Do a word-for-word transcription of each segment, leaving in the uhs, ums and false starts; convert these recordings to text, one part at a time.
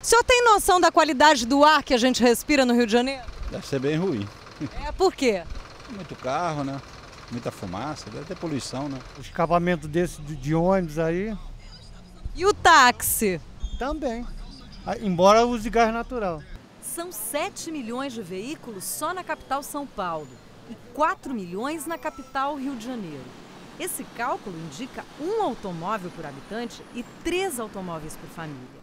O senhor tem noção da qualidade do ar que a gente respira no Rio de Janeiro? Deve ser bem ruim. É, por quê? Muito carro, né? Muita fumaça, deve ter poluição, né? O escapamento desse de ônibus aí. E o táxi? Também, embora use gás natural. São sete milhões de veículos só na capital São Paulo e quatro milhões na capital Rio de Janeiro. Esse cálculo indica um automóvel por habitante e três automóveis por família.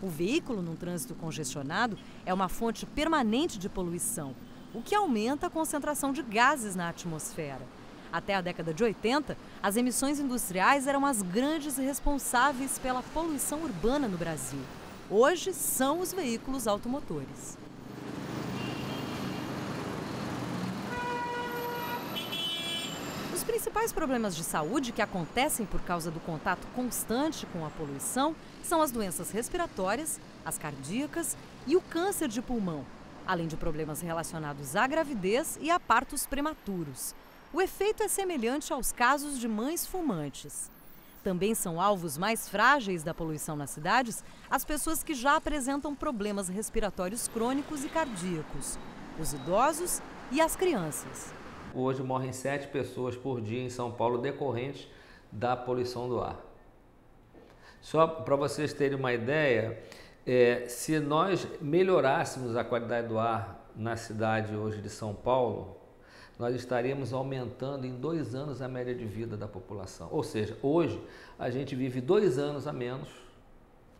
O veículo num trânsito congestionado é uma fonte permanente de poluição, o que aumenta a concentração de gases na atmosfera. Até a década de oitenta, as emissões industriais eram as grandes responsáveis pela poluição urbana no Brasil. Hoje são os veículos automotores. Os principais problemas de saúde que acontecem por causa do contato constante com a poluição são as doenças respiratórias, as cardíacas e o câncer de pulmão, além de problemas relacionados à gravidez e a partos prematuros. O efeito é semelhante aos casos de mães fumantes. Também são alvos mais frágeis da poluição nas cidades as pessoas que já apresentam problemas respiratórios crônicos e cardíacos, os idosos e as crianças. Hoje morrem sete pessoas por dia em São Paulo decorrentes da poluição do ar. Só para vocês terem uma ideia, é, se nós melhorássemos a qualidade do ar na cidade hoje de São Paulo, nós estaríamos aumentando em dois anos a média de vida da população. Ou seja, hoje a gente vive dois anos a menos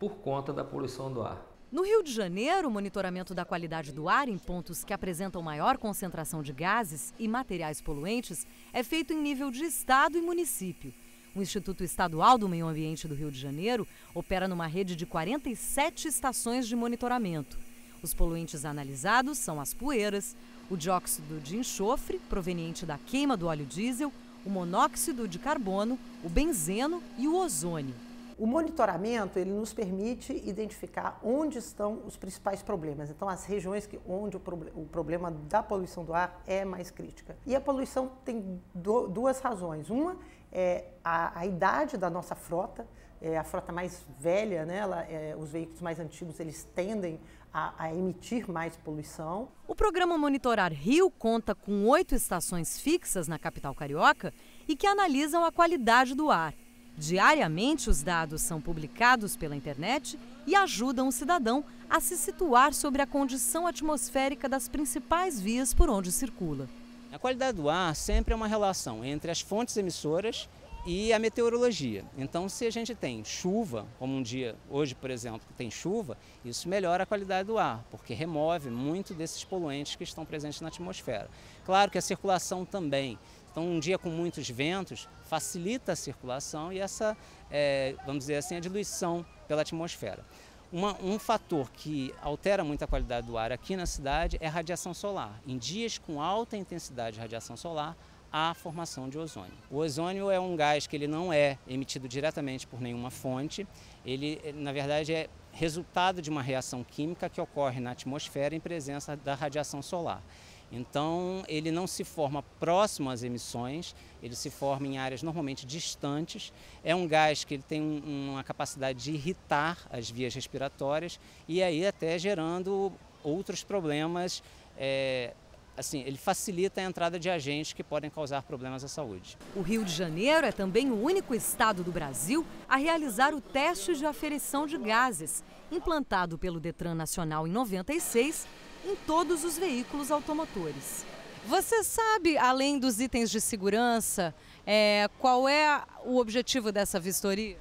por conta da poluição do ar. No Rio de Janeiro, o monitoramento da qualidade do ar em pontos que apresentam maior concentração de gases e materiais poluentes é feito em nível de estado e município. O Instituto Estadual do Meio Ambiente do Rio de Janeiro opera numa rede de quarenta e sete estações de monitoramento. Os poluentes analisados são as poeiras, o dióxido de enxofre, proveniente da queima do óleo diesel, o monóxido de carbono, o benzeno e o ozônio. O monitoramento ele nos permite identificar onde estão os principais problemas. Então, as regiões que, onde o, pro, o problema da poluição do ar é mais crítica. E a poluição tem do, duas razões. Uma é a, a idade da nossa frota. É, a frota mais velha, né, ela, é, os veículos mais antigos, eles tendem a, a emitir mais poluição. O programa Monitorar Rio conta com oito estações fixas na capital carioca e que analisam a qualidade do ar. Diariamente, os dados são publicados pela internet e ajudam o cidadão a se situar sobre a condição atmosférica das principais vias por onde circula. A qualidade do ar sempre é uma relação entre as fontes emissoras e a meteorologia. Então, se a gente tem chuva, como um dia hoje, por exemplo, que tem chuva, isso melhora a qualidade do ar, porque remove muito desses poluentes que estão presentes na atmosfera. Claro que a circulação também. Então, um dia com muitos ventos facilita a circulação e essa, é, vamos dizer assim, a diluição pela atmosfera. Uma, um fator que altera muito a qualidade do ar aqui na cidade é a radiação solar. Em dias com alta intensidade de radiação solar, a formação de ozônio. O ozônio é um gás que ele não é emitido diretamente por nenhuma fonte, ele na verdade é resultado de uma reação química que ocorre na atmosfera em presença da radiação solar. Então ele não se forma próximo às emissões, ele se forma em áreas normalmente distantes, é um gás que ele tem uma capacidade de irritar as vias respiratórias e aí até gerando outros problemas, é, Assim, ele facilita a entrada de agentes que podem causar problemas à saúde. O Rio de Janeiro é também o único estado do Brasil a realizar o teste de aferição de gases, implantado pelo Detran Nacional em noventa e seis, em todos os veículos automotores. Você sabe, além dos itens de segurança, é, qual é o objetivo dessa vistoria?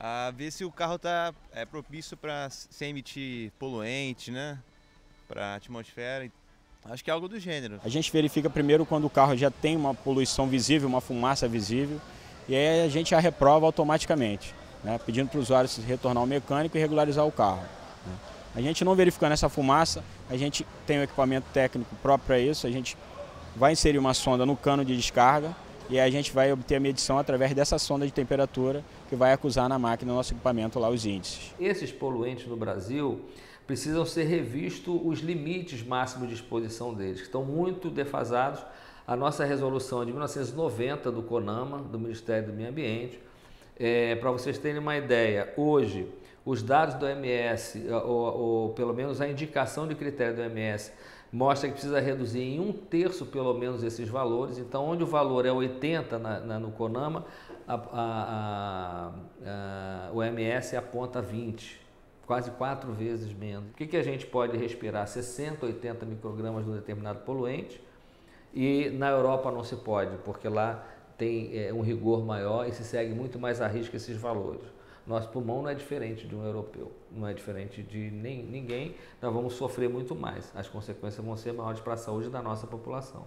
Ah, ver se o carro tá, é propício para sem emitir poluente, né, para a atmosfera. Acho que é algo do gênero. A gente verifica primeiro quando o carro já tem uma poluição visível, uma fumaça visível, e aí a gente a reprova automaticamente, né, pedindo para o usuário se retornar ao mecânico e regularizar o carro, né. A gente não verificando essa fumaça, a gente tem um equipamento técnico próprio para isso, a gente vai inserir uma sonda no cano de descarga e aí a gente vai obter a medição através dessa sonda de temperatura que vai acusar na máquina do nosso equipamento lá os índices. Esses poluentes no Brasil precisam ser revistos os limites máximos de exposição deles, que estão muito defasados. A nossa resolução de mil novecentos e noventa do Conama, do Ministério do Meio Ambiente, é, para vocês terem uma ideia, hoje os dados do O M S, ou, ou pelo menos a indicação de critério do O M S, mostra que precisa reduzir em um terço pelo menos esses valores. Então, onde o valor é oitenta na, na, no Conama, a, a, a, a, o O M S aponta vinte. Quase quatro vezes menos. O que, que a gente pode respirar? sessenta, oitenta microgramas de um determinado poluente, e na Europa não se pode, porque lá tem é, um rigor maior e se segue muito mais à risca esses valores. Nosso pulmão não é diferente de um europeu, não é diferente de nem, ninguém, nós vamos sofrer muito mais. As consequências vão ser maiores para a saúde da nossa população.